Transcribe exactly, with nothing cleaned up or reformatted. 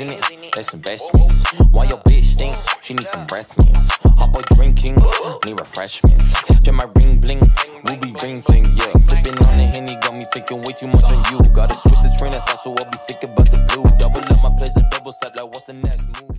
units, that's investments. Why your bitch think she needs some breath mints? Hot boy drinking, need refreshments. Get my ring bling, ruby ring fling, yeah. Sipping on the Henny got me thinking way too much on you. Gotta switch the train of thought so I'll be thinking about the blue. Double up my place and double step like what's the next move?